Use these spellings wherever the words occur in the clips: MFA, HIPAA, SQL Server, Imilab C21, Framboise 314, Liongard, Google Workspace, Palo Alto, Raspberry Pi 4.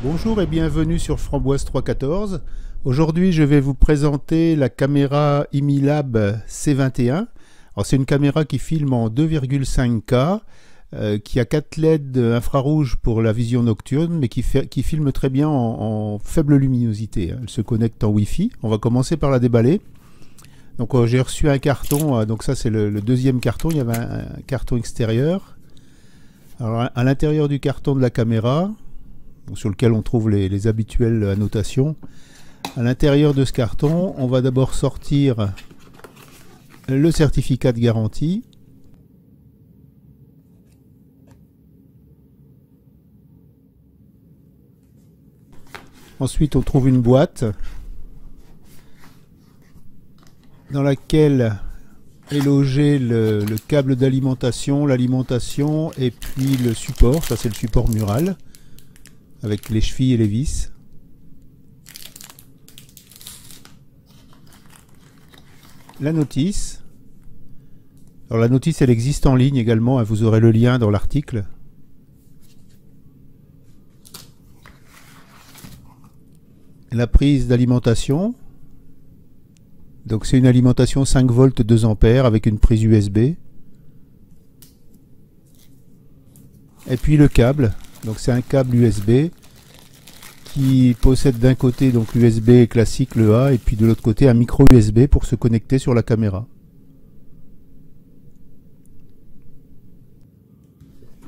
Bonjour et bienvenue sur Framboise 314. Aujourd'hui, je vais vous présenter la caméra Imilab C21. C'est une caméra qui filme en 2,5K, qui a 4 LED infrarouges pour la vision nocturne, mais qui filme très bien en faible luminosité. Elle se connecte en Wi-Fi. On va commencer par la déballer. Donc j'ai reçu un carton, donc ça c'est le deuxième carton, il y avait un carton extérieur. Alors à l'intérieur du carton de la caméra, sur lequel on trouve les habituelles annotations. À l'intérieur de ce carton, on va d'abord sortir le certificat de garantie. Ensuite, on trouve une boîte dans laquelle est logé le câble d'alimentation, l'alimentation et puis le support. Ça, c'est le support mural, avec les chevilles et les vis. La notice. Alors la notice, elle existe en ligne également, vous aurez le lien dans l'article. La prise d'alimentation. Donc c'est une alimentation 5 volts 2 ampères avec une prise USB. Et puis le câble. Donc c'est un câble USB qui possède d'un côté donc l'USB classique, le A, et puis de l'autre côté un micro USB pour se connecter sur la caméra.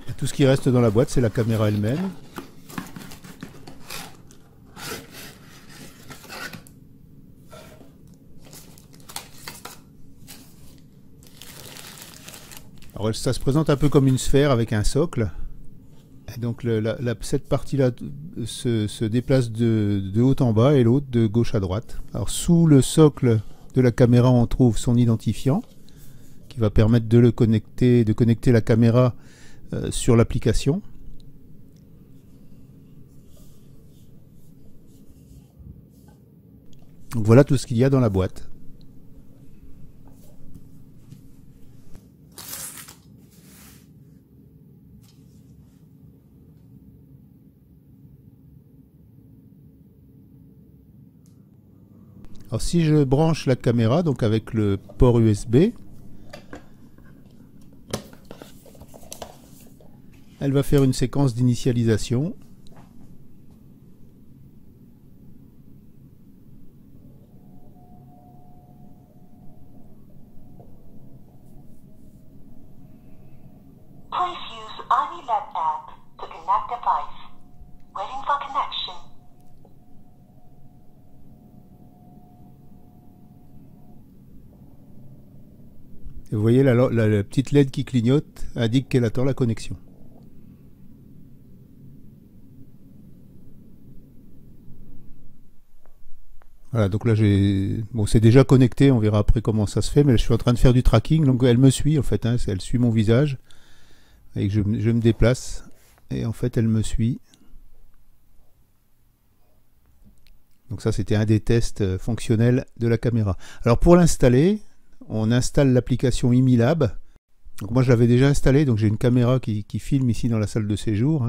Et tout ce qui reste dans la boîte, c'est la caméra elle-même. Alors ça se présente un peu comme une sphère avec un socle. Donc cette partie-là se déplace de haut en bas et l'autre de gauche à droite. Alors sous le socle de la caméra, on trouve son identifiant qui va permettre de le connecter, de connecter la caméra sur l'application. Donc voilà tout ce qu'il y a dans la boîte. Alors si je branche la caméra donc avec le port USB, elle va faire une séquence d'initialisation. Please use Imilab app to connect device. Waiting for connection. Et vous voyez la petite LED qui clignote indique qu'elle attend la connexion. Voilà, donc là c'est déjà connecté, on verra après comment ça se fait, mais je suis en train de faire du tracking, donc elle me suit en fait, hein, elle suit mon visage, et que je me déplace, et en fait elle me suit. Donc ça c'était un des tests fonctionnels de la caméra. Alors pour l'installer, on installe l'application Imilab. Donc moi je l'avais déjà installée, donc j'ai une caméra qui filme ici dans la salle de séjour.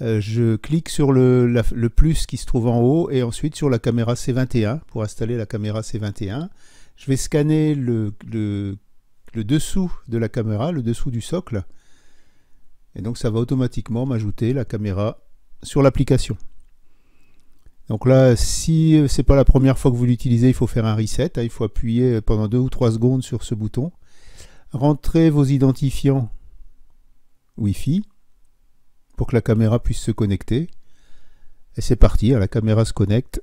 Je clique sur le plus qui se trouve en haut et ensuite sur la caméra C21 pour installer la caméra C21. Je vais scanner le dessous de la caméra, le dessous du socle. Et donc ça va automatiquement m'ajouter la caméra sur l'application. Donc là, si c'est pas la première fois que vous l'utilisez, il faut faire un reset. Il faut appuyer pendant 2 ou 3 secondes sur ce bouton. Rentrez vos identifiants Wi-Fi pour que la caméra puisse se connecter. Et c'est parti, la caméra se connecte.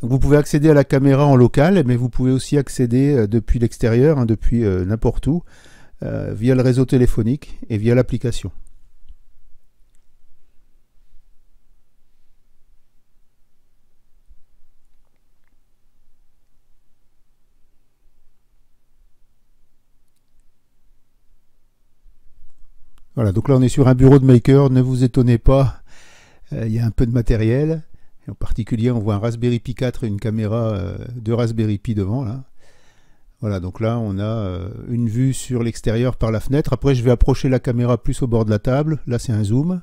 Donc vous pouvez accéder à la caméra en local, mais vous pouvez aussi accéder depuis l'extérieur, depuis n'importe où, via le réseau téléphonique et via l'application. Voilà, donc là on est sur un bureau de maker, ne vous étonnez pas, il y a un peu de matériel. Et en particulier on voit un Raspberry Pi 4 et une caméra de Raspberry Pi devant. Là. Voilà, donc là on a une vue sur l'extérieur par la fenêtre. Après je vais approcher la caméra plus au bord de la table, là c'est un zoom.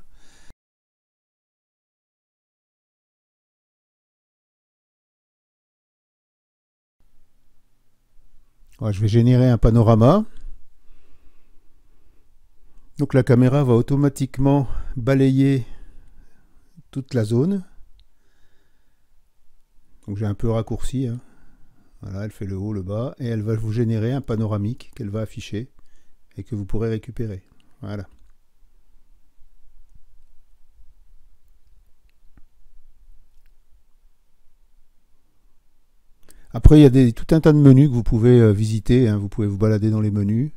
Voilà, je vais générer un panorama. Donc la caméra va automatiquement balayer toute la zone. Donc j'ai un peu raccourci, hein. Voilà, elle fait le haut, le bas, et elle va vous générer un panoramique qu'elle va afficher et que vous pourrez récupérer. Voilà. Après, il y a tout un tas de menus que vous pouvez visiter, hein. Vous pouvez vous balader dans les menus.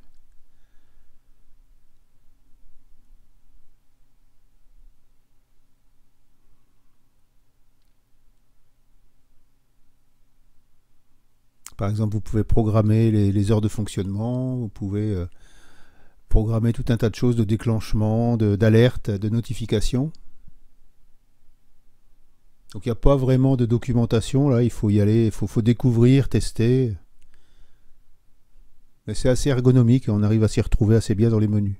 Par exemple, vous pouvez programmer les heures de fonctionnement, vous pouvez programmer tout un tas de choses, de déclenchement, d'alerte, de notification. Donc il n'y a pas vraiment de documentation, là il faut y aller, il faut découvrir, tester. Mais c'est assez ergonomique et on arrive à s'y retrouver assez bien dans les menus.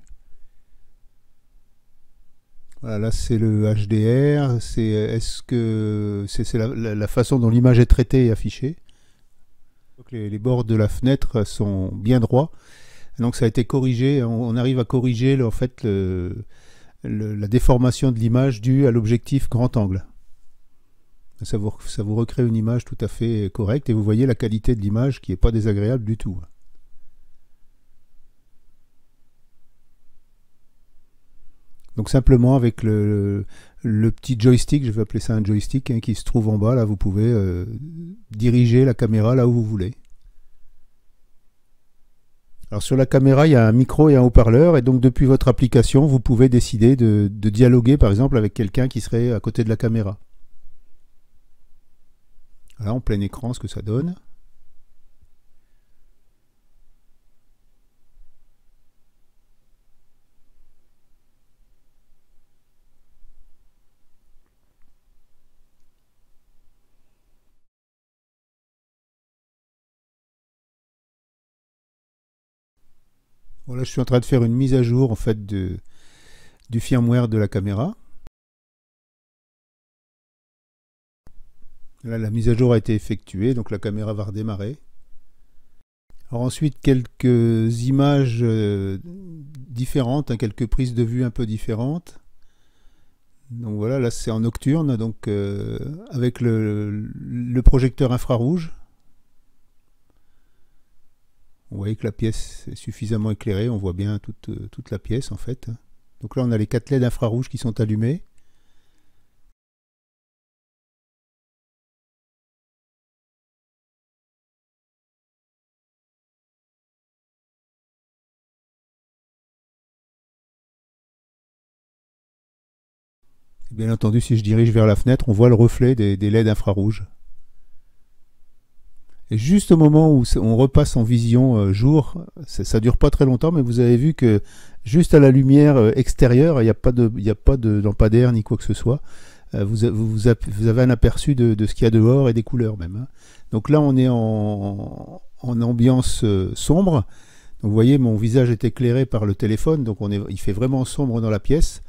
Voilà, là c'est le HDR, c'est la façon dont l'image est traitée et affichée. Donc les bords de la fenêtre sont bien droits, donc ça a été corrigé, on arrive à corriger en fait la déformation de l'image due à l'objectif grand angle. Ça vous recrée une image tout à fait correcte et vous voyez la qualité de l'image qui n'est pas désagréable du tout. Donc simplement avec le petit joystick, je vais appeler ça un joystick, hein, qui se trouve en bas, là vous pouvez diriger la caméra là où vous voulez. Alors sur la caméra il y a un micro et un haut-parleur, et donc depuis votre application vous pouvez décider de dialoguer par exemple avec quelqu'un qui serait à côté de la caméra. Voilà, en plein écran ce que ça donne. Voilà, je suis en train de faire une mise à jour en fait du firmware de la caméra. Là, la mise à jour a été effectuée, donc la caméra va redémarrer. Alors ensuite, quelques images différentes, hein, quelques prises de vue un peu différentes. Donc voilà, là c'est en nocturne, donc avec le projecteur infrarouge. Vous voyez que la pièce est suffisamment éclairée, on voit bien toute la pièce en fait. Donc là on a les 4 LED infrarouges qui sont allumés. Et bien entendu, si je dirige vers la fenêtre, on voit le reflet des LED infrarouges. Et juste au moment où on repasse en vision jour, ça dure pas très longtemps, mais vous avez vu que juste à la lumière extérieure, il n'y a pas de lampadaire ni quoi que ce soit. Vous avez un aperçu de ce qu'il y a dehors et des couleurs même, hein. Donc là, on est en ambiance sombre. Donc vous voyez, mon visage est éclairé par le téléphone, donc il fait vraiment sombre dans la pièce.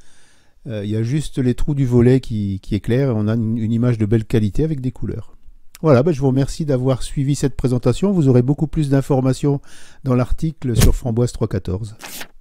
Il y a juste les trous du volet qui éclairent, et on a une image de belle qualité avec des couleurs. Voilà, ben je vous remercie d'avoir suivi cette présentation. Vous aurez beaucoup plus d'informations dans l'article sur Framboise 314.